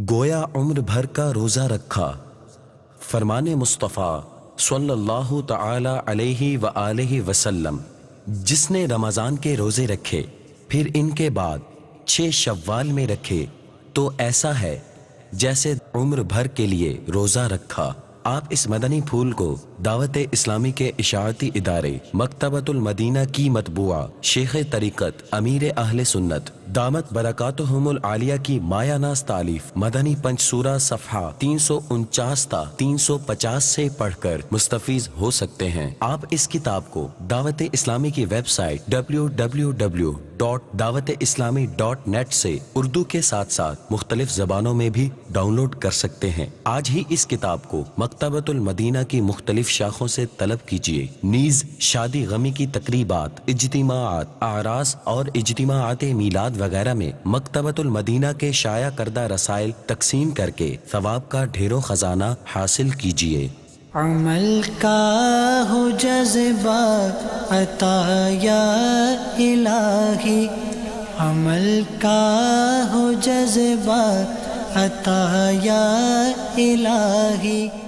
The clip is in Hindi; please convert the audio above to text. गोया उम्र भर का रोज़ा रखा। फरमाने मुस्तफ़ा सल्लल्लाहु तआला अलैहि व आलिहि वसल्लम, जिसने रमज़ान के रोज़े रखे फिर इनके बाद 6 शव्वाल में रखे तो ऐसा है जैसे उम्र भर के लिए रोज़ा रखा। आप इस मदनी फूल को दावत इस्लामी के इशाअती इदारे मकतबतुल मदीना की मतबूआ शेख तरीकत अमीर अहल सुन्नत दामत बरकातुहुमुल आलिया की मायानास तालीफ मदनी पंच सूरा सफहा 349 ता 350 से पढ़कर मुस्तफीज हो सकते हैं। आप इस किताब को दावत इस्लामी की वेबसाइट www.dawatislami.net से उर्दू के साथ साथ मुख्तलिफ जबानों में भी डाउनलोड कर सकते हैं। आज ही इस किताब को मकतबतुल मदीना की मुख्तलिफ शाखों से तलब कीजिए। नीज शादी गमी की तकरीबात, इज्तिमाआत, आरास और इज्तिमाआत मीलाद वगैरह में मकतबतुल मदीना के शाया करदा रसायल तकसीम करके सवाब का ढेरों खजाना हासिल कीजिए। अमल का हो जज्बा अता या इलाही, अमल का हो जज्बा अता या इलाही।